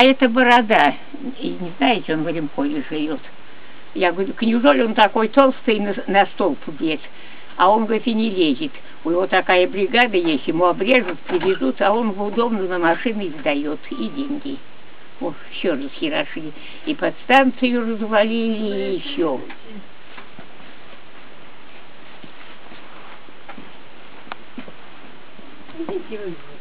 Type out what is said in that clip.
А это борода. И не знаете, он в Олимполе живет. Я говорю, неужели он такой толстый на столб влез? А он, говорит, и не лезет. У него такая бригада есть, ему обрежут, привезут, а он удобно на машине сдает и деньги. О, все расхерашили. И подстанцию развалили, и еще. Идите вы.